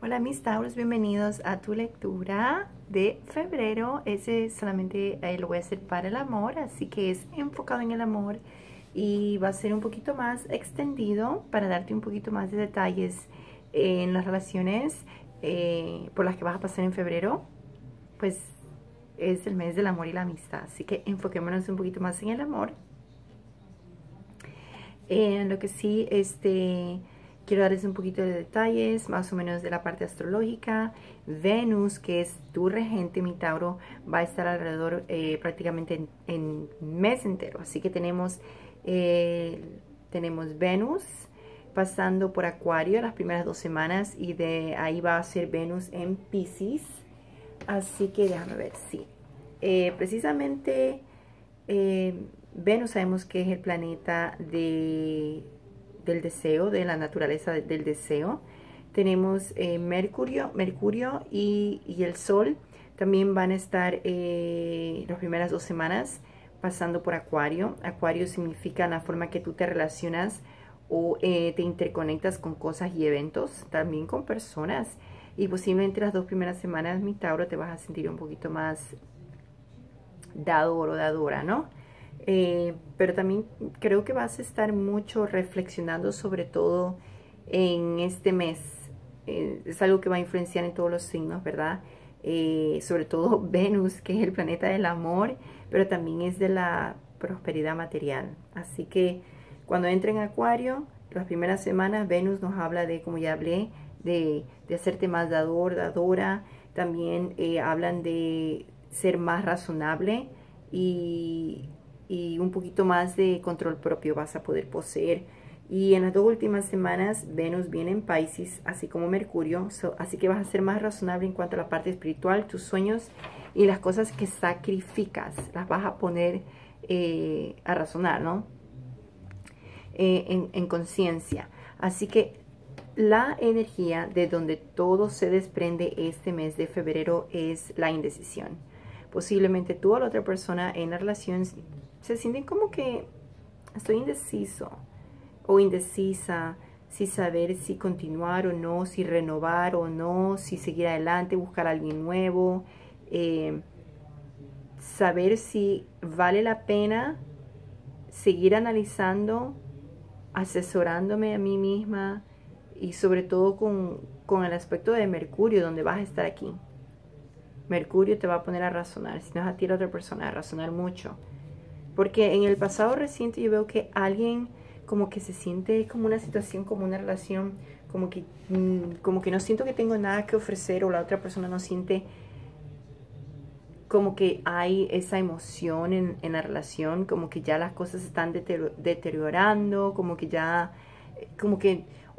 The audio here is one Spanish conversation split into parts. Hola mis Tauros, bienvenidos a tu lectura de febrero. Ese solamente lo voy a hacer para el amor, así que es enfocado en el amor y va a ser un poquito más extendido para darte un poquito más de detalles en las relaciones por las que vas a pasar en febrero. Pues es el mes del amor y la amistad, así que enfoquémonos un poquito más en el amor. En lo que sí, quiero darles un poquito de detalles, más o menos de la parte astrológica. Venus, que es tu regente, mi Tauro, va a estar alrededor prácticamente en mes entero. Así que tenemos Venus pasando por Acuario las primeras 2 semanas y de ahí va a ser Venus en Piscis. Así que déjame ver, sí. Precisamente Venus sabemos que es el planeta del deseo, de la naturaleza del deseo. Tenemos Mercurio y el Sol también van a estar las primeras 2 semanas pasando por Acuario. Acuario significa la forma que tú te relacionas o te interconectas con cosas y eventos, también con personas. Y posiblemente las 2 primeras semanas, mi Tauro, te vas a sentir un poquito más dador o dadora, ¿no? Pero también creo que vas a estar mucho reflexionando, sobre todo en este mes. Es algo que va a influenciar en todos los signos, ¿verdad? Sobre todo Venus, que es el planeta del amor, pero también es de la prosperidad material. Así que cuando entre en Acuario, las primeras semanas, Venus nos habla de, como ya hablé, de hacerte más dador, dadora. También hablan de ser más razonable y un poquito más de control propio vas a poder poseer. Y en las 2 últimas semanas Venus viene en Piscis, así como Mercurio, así que vas a ser más razonable en cuanto a la parte espiritual, tus sueños y las cosas que sacrificas, las vas a poner a razonar, ¿no? En conciencia. Así que la energía de donde todo se desprende este mes de febrero es la indecisión. Posiblemente tú o la otra persona en la relación se sienten como que estoy indeciso o indecisa, si saber si continuar o no, si renovar o no, si seguir adelante, buscar a alguien nuevo, saber si vale la pena seguir analizando, asesorándome a mí misma y sobre todo con el aspecto de Mercurio, donde vas a estar aquí. Mercurio te va a poner a razonar, si no es a ti la otra persona, a razonar mucho. Porque en el pasado reciente yo veo que alguien como que se siente como una situación, como una relación, como que no siento que tengo nada que ofrecer, o la otra persona no siente como que hay esa emoción en la relación, como que ya las cosas están deteriorando, o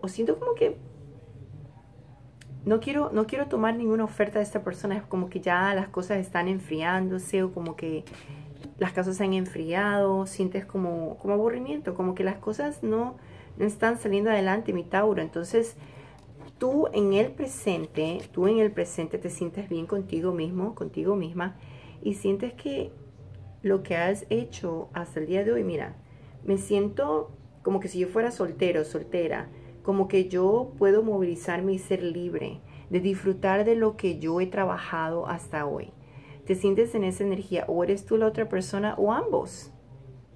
siento como que no quiero tomar ninguna oferta de esta persona, es como que ya las cosas están enfriándose, o como que las cosas se han enfriado, sientes como aburrimiento, como que las cosas no están saliendo adelante, mi Tauro. Entonces tú en el presente te sientes bien contigo mismo, contigo misma, y sientes que lo que has hecho hasta el día de hoy, mira, me siento como que si yo fuera soltero, soltera, como que yo puedo movilizarme y ser libre de disfrutar de lo que yo he trabajado hasta hoy. Te sientes en esa energía, o eres tú la otra persona, o ambos.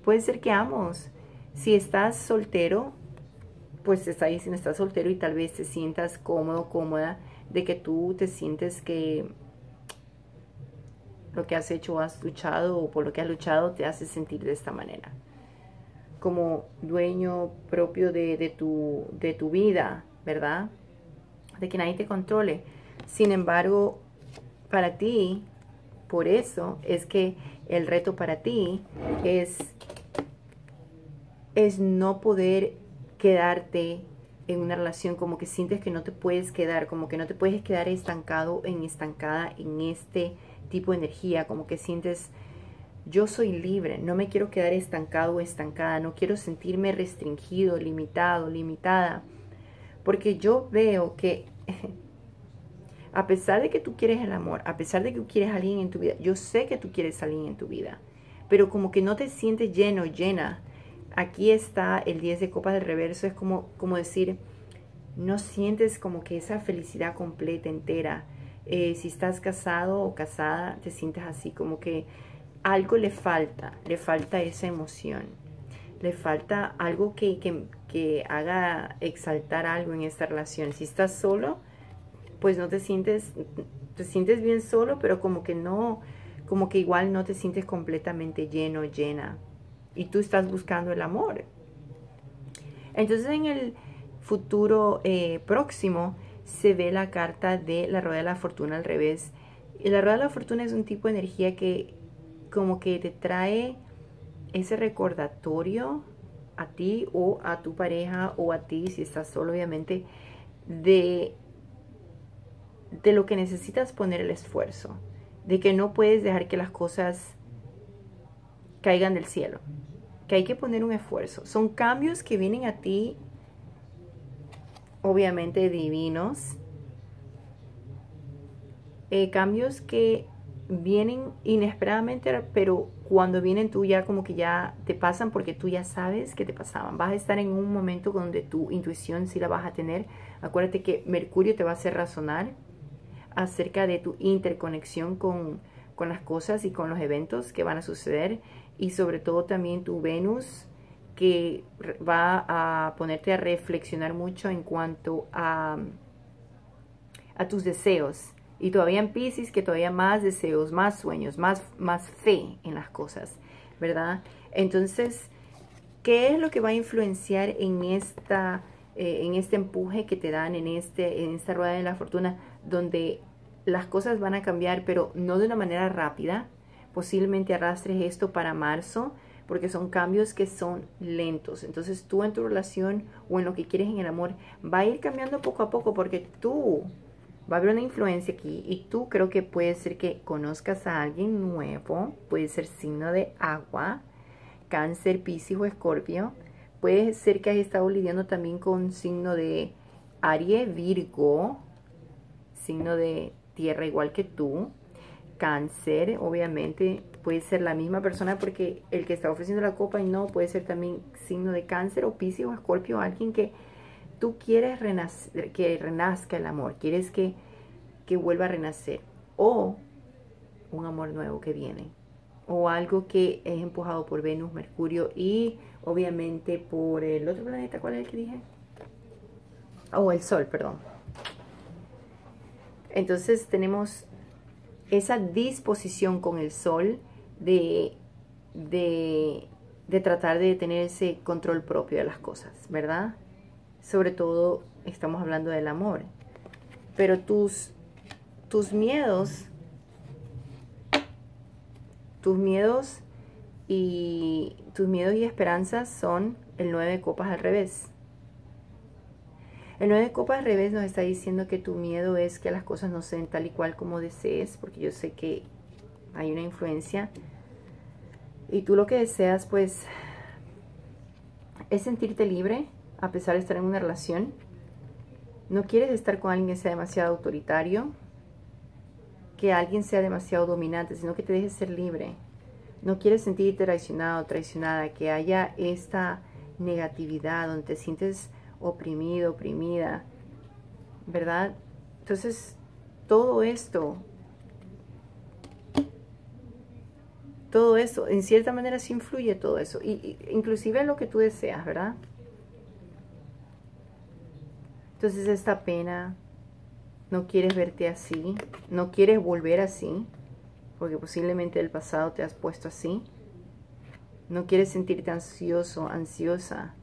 Puede ser que ambos. Si estás soltero, pues te está diciendo estás soltero y tal vez te sientas cómodo, cómoda, de que tú te sientes que lo que has hecho, has luchado, o por lo que has luchado, te hace sentir de esta manera. Como dueño propio de tu vida, ¿verdad? De que nadie te controle. Sin embargo, para ti, por eso es que el reto para ti es no poder quedarte en una relación, como que sientes que no te puedes quedar, como que no te puedes quedar estancada en este tipo de energía, como que sientes yo soy libre, no me quiero quedar estancado o estancada, no quiero sentirme restringido, limitado, limitada, porque yo veo que a pesar de que tú quieres el amor, a pesar de que tú quieres a alguien en tu vida, yo sé que tú quieres a alguien en tu vida, pero como que no te sientes lleno, llena. Aquí está el 10 de copas del reverso, es como decir, no sientes como que esa felicidad completa, entera. Si estás casado o casada, te sientes así como que algo le falta esa emoción, le falta algo que haga exaltar algo en esta relación. Si estás solo, pues no te sientes, te sientes bien solo, pero como que no, como que igual no te sientes completamente lleno, llena. Y tú estás buscando el amor. Entonces en el futuro próximo se ve la carta de la rueda de la fortuna al revés. Y la rueda de la fortuna es un tipo de energía que como que te trae ese recordatorio a ti o a tu pareja o a ti si estás solo, obviamente, de lo que necesitas poner el esfuerzo, de que no puedes dejar que las cosas caigan del cielo, que hay que poner un esfuerzo. Son cambios que vienen a ti, obviamente divinos, cambios que vienen inesperadamente, pero cuando vienen tú ya como que ya te pasan porque tú ya sabes que te pasaban. Vas a estar en un momento donde tu intuición sí la vas a tener. Acuérdate que Mercurio te va a hacer razonar acerca de tu interconexión con las cosas y con los eventos que van a suceder, y sobre todo también tu Venus, que va a ponerte a reflexionar mucho en cuanto a tus deseos, y todavía en Piscis, que todavía más deseos, más sueños, más fe en las cosas, ¿verdad? Entonces, ¿qué es lo que va a influenciar en este empuje que te dan en esta rueda de la fortuna, donde las cosas van a cambiar, pero no de una manera rápida? Posiblemente arrastres esto para marzo, porque son cambios que son lentos. Entonces tú en tu relación o en lo que quieres en el amor va a ir cambiando poco a poco, porque tú, va a haber una influencia aquí, y tú creo que puede ser que conozcas a alguien nuevo. Puede ser signo de agua, Cáncer, Piscis o Escorpio. Puede ser que has estado lidiando también con signo de Aries, Virgo, signo de tierra igual que tú, Cáncer. Obviamente puede ser la misma persona, porque el que está ofreciendo la copa y no puede ser también signo de Cáncer o Piscis o Escorpio, alguien que tú quieres renacer, que renazca el amor, quieres que vuelva a renacer, o un amor nuevo que viene, o algo que es empujado por Venus, Mercurio y obviamente por el otro planeta. ¿Cuál es el que dije? Oh, el Sol, perdón. Entonces tenemos esa disposición con el Sol de tratar de tener ese control propio de las cosas, ¿verdad? Sobre todo estamos hablando del amor. Pero tus miedos, tus miedos y esperanzas son el 9 de copas al revés. El 9 de copas al revés nos está diciendo que tu miedo es que las cosas no sean tal y cual como desees, porque yo sé que hay una influencia. Y tú lo que deseas, pues, es sentirte libre a pesar de estar en una relación. No quieres estar con alguien que sea demasiado autoritario, que alguien sea demasiado dominante, sino que te dejes ser libre. No quieres sentirte traicionado, traicionada, que haya esta negatividad donde te sientes oprimido, oprimida, ¿verdad? Entonces, todo esto, en cierta manera sí influye todo eso, y inclusive en lo que tú deseas, ¿verdad? Entonces esta pena, no quieres verte así, no quieres volver así, porque posiblemente del pasado te has puesto así. No quieres sentirte ansioso, ansiosa,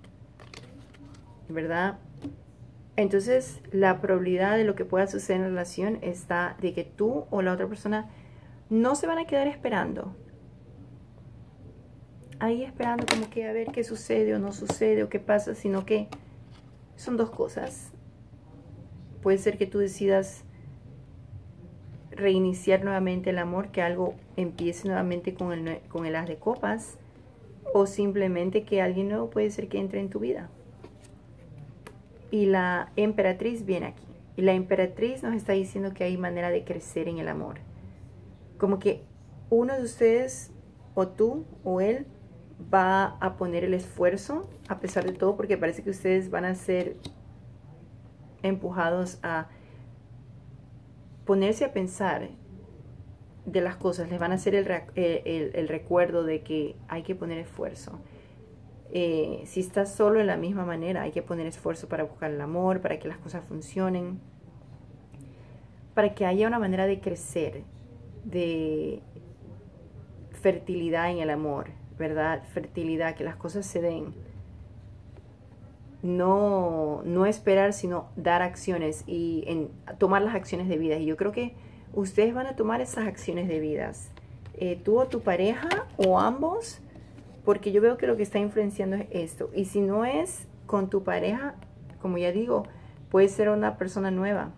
¿verdad? Entonces la probabilidad de lo que pueda suceder en la relación está de que tú o la otra persona no se van a quedar esperando ahí, esperando como que a ver qué sucede o no sucede o qué pasa, sino que son dos cosas. Puede ser que tú decidas reiniciar nuevamente el amor, que algo empiece nuevamente con el as de copas, o simplemente que alguien nuevo puede ser que entre en tu vida. Y la emperatriz viene aquí, y la emperatriz nos está diciendo que hay manera de crecer en el amor, como que uno de ustedes, o tú o él, va a poner el esfuerzo a pesar de todo, porque parece que ustedes van a ser empujados a ponerse a pensar de las cosas, les van a hacer el recuerdo de que hay que poner esfuerzo. Si estás solo, de la misma manera, hay que poner esfuerzo para buscar el amor, para que las cosas funcionen, para que haya una manera de crecer, de fertilidad en el amor, ¿verdad? Fertilidad, que las cosas se den. No esperar, sino dar acciones y tomar las acciones debidas. Y yo creo que ustedes van a tomar esas acciones debidas, tú o tu pareja o ambos, porque yo veo que lo que está influenciando es esto. Y si no es con tu pareja, como ya digo, puede ser una persona nueva,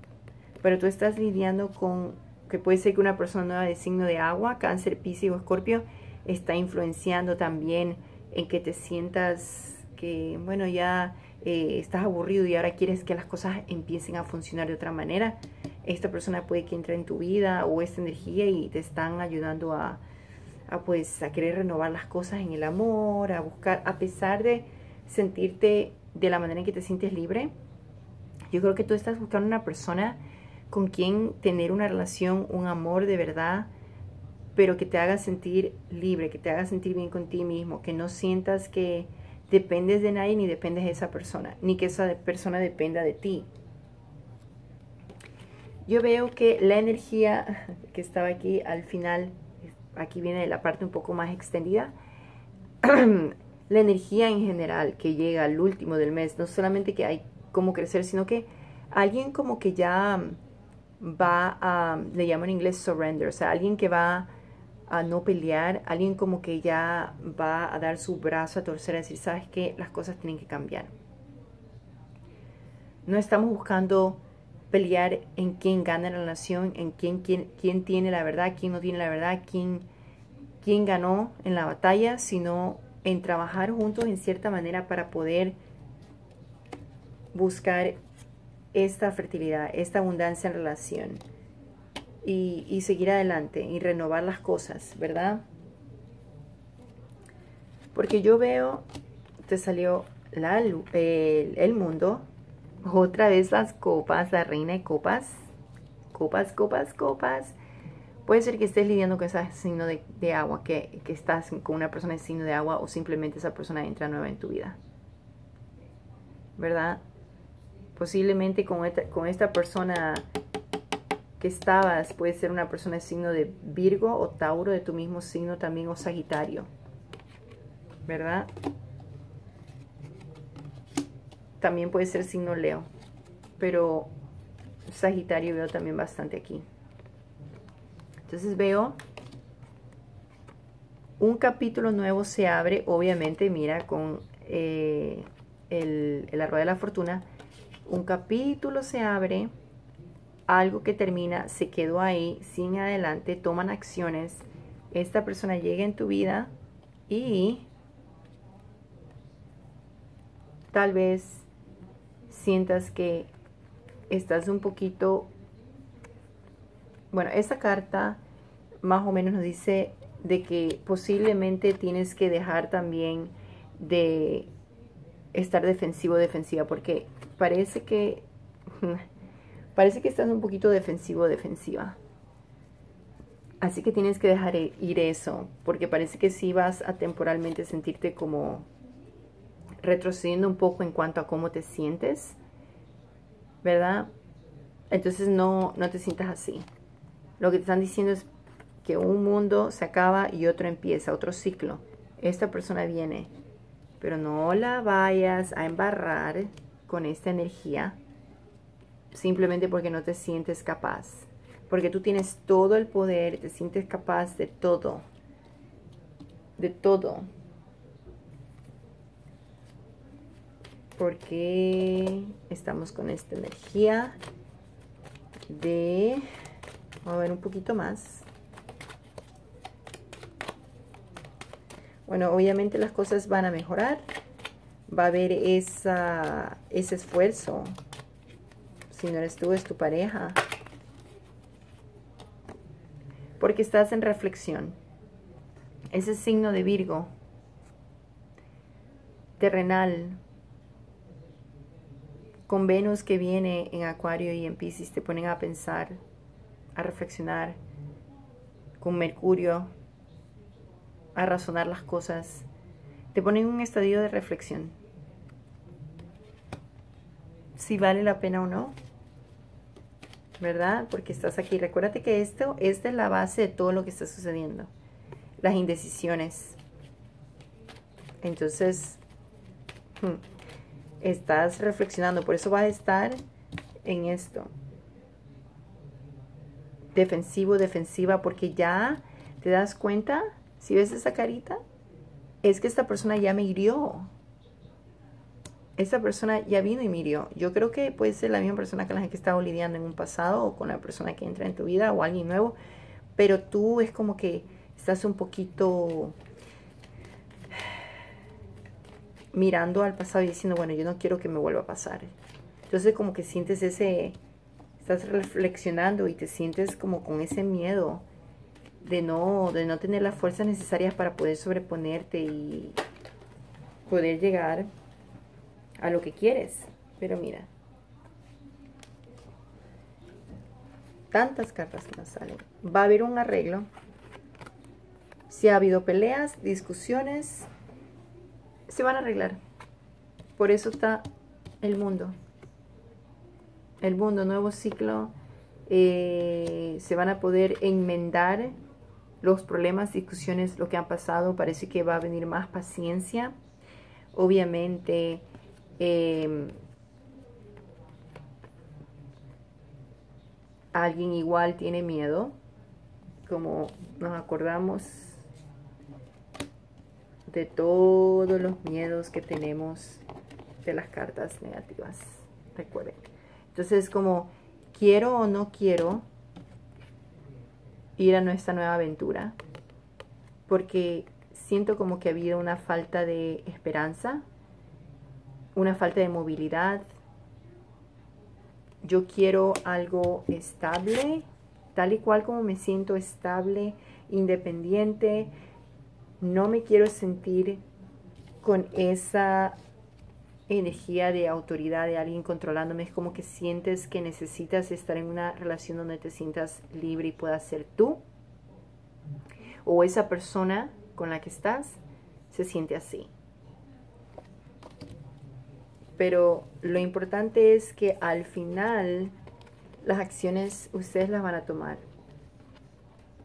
pero tú estás lidiando con que puede ser que una persona nueva de signo de agua, Cáncer, Piscis o Escorpio está influenciando también en que te sientas que, bueno, ya estás aburrido y ahora quieres que las cosas empiecen a funcionar de otra manera. Esta persona puede que entre en tu vida, o esta energía, y te están ayudando a querer renovar las cosas en el amor, a buscar, a pesar de sentirte de la manera en que te sientes libre. Yo creo que tú estás buscando una persona con quien tener una relación, un amor de verdad, pero que te haga sentir libre, que te haga sentir bien con ti mismo, que no sientas que dependes de nadie, ni dependes de esa persona, ni que esa persona dependa de ti. Yo veo que la energía que estaba aquí al final, aquí viene de la parte un poco más extendida, la energía en general que llega al último del mes, no solamente que hay como crecer, sino que alguien como que ya va a, le llamo en inglés surrender, o sea, alguien que va a no pelear, alguien como que ya va a dar su brazo a torcer, a decir, ¿sabes qué? Las cosas tienen que cambiar. No estamos buscando pelear en quién gana la relación, en quién tiene la verdad, quién no tiene la verdad, quién ganó en la batalla, sino en trabajar juntos en cierta manera para poder buscar esta fertilidad, esta abundancia en relación y seguir adelante y renovar las cosas, ¿verdad? Porque yo veo, te salió el mundo. Otra vez las copas, la reina de copas, copas. Puede ser que estés lidiando con ese signo de agua, que estás con una persona de signo de agua, o simplemente esa persona entra nueva en tu vida, ¿verdad? Posiblemente con esta persona que estabas, puede ser una persona de signo de Virgo o Tauro, de tu mismo signo también, o Sagitario, ¿verdad? También puede ser signo Leo, pero Sagitario veo también bastante aquí. Entonces veo un capítulo nuevo se abre, obviamente, mira, con la rueda de la fortuna. Un capítulo se abre, algo que termina, se quedó ahí, sin adelante, toman acciones. Esta persona llega en tu vida y tal vez sientas que estás un poquito, bueno, esta carta más o menos nos dice de que posiblemente tienes que dejar también de estar defensivo o defensiva, porque parece que estás un poquito defensivo o defensiva, así que tienes que dejar ir eso, porque parece que sí vas a temporalmente sentirte como retrocediendo un poco en cuanto a cómo te sientes, ¿verdad? Entonces no te sientas así. Lo que te están diciendo es que un mundo se acaba y otro empieza, otro ciclo. Esta persona viene, pero no la vayas a embarrar con esta energía simplemente porque no te sientes capaz, porque tú tienes todo el poder, te sientes capaz de todo, de todo. Porque estamos con esta energía de, vamos a ver un poquito más. Bueno, obviamente las cosas van a mejorar, va a haber ese esfuerzo. Si no eres tú, es tu pareja, porque estás en reflexión. Ese signo de Virgo, terrenal, con Venus que viene en Acuario y en Piscis, te ponen a pensar, a reflexionar, con Mercurio, a razonar las cosas, te ponen en un estadio de reflexión, si vale la pena o no, ¿verdad? Porque estás aquí. Recuérdate que esta es la base de todo lo que está sucediendo, las indecisiones. Entonces, estás reflexionando, por eso vas a estar en esto. Defensivo, defensiva, porque ya te das cuenta, si ves esa carita, es que esta persona ya me hirió. Esta persona ya vino y me hirió. Yo creo que puede ser la misma persona con la que estaba lidiando en un pasado, o con la persona que entra en tu vida, o alguien nuevo, pero tú es como que estás un poquito mirando al pasado y diciendo, bueno, yo no quiero que me vuelva a pasar. Entonces como que sientes ese, estás reflexionando y te sientes como con ese miedo de no tener las fuerzas necesarias para poder sobreponerte y poder llegar a lo que quieres. Pero mira, tantas cartas que nos salen. Va a haber un arreglo. Si ha habido peleas, discusiones, se van a arreglar. Por eso está el mundo. El mundo, nuevo ciclo. Se van a poder enmendar los problemas, discusiones, lo que han pasado. Parece que va a venir más paciencia. Obviamente, alguien igual tiene miedo, como nos acordamos de todos los miedos que tenemos de las cartas negativas, recuerden. Entonces, como quiero o no quiero ir a nuestra nueva aventura, porque siento como que ha habido una falta de esperanza, una falta de movilidad. Yo quiero algo estable, tal y cual como me siento, estable, independiente. No me quiero sentir con esa energía de autoridad de alguien controlándome. Es como que sientes que necesitas estar en una relación donde te sientas libre y puedas ser tú. O esa persona con la que estás se siente así. Pero lo importante es que al final las acciones ustedes las van a tomar.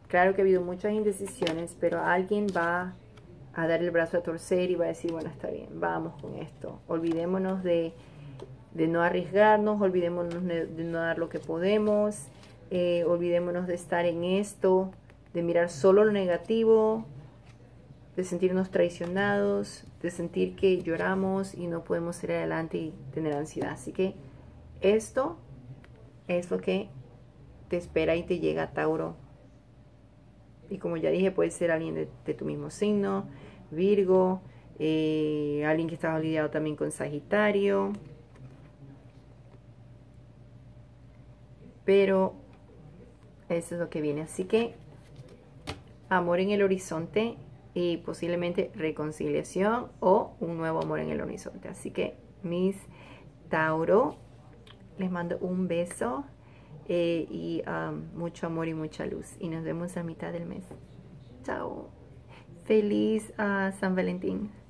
Claro que ha habido muchas indecisiones, pero alguien va a dar el brazo a torcer y va a decir, bueno, está bien, vamos con esto. Olvidémonos de no arriesgarnos, olvidémonos de no dar lo que podemos, olvidémonos de estar en esto, de mirar solo lo negativo, de sentirnos traicionados, de sentir que lloramos y no podemos ir adelante y tener ansiedad. Así que esto es lo que te espera y te llega, Tauro. Y como ya dije, puede ser alguien de tu mismo signo, Virgo, alguien que está lidiado también con Sagitario. Pero eso es lo que viene. Así que amor en el horizonte y posiblemente reconciliación o un nuevo amor en el horizonte. Así que mis Tauro, les mando un beso. Mucho amor y mucha luz, y nos vemos a mitad del mes. Chao. Feliz San Valentín.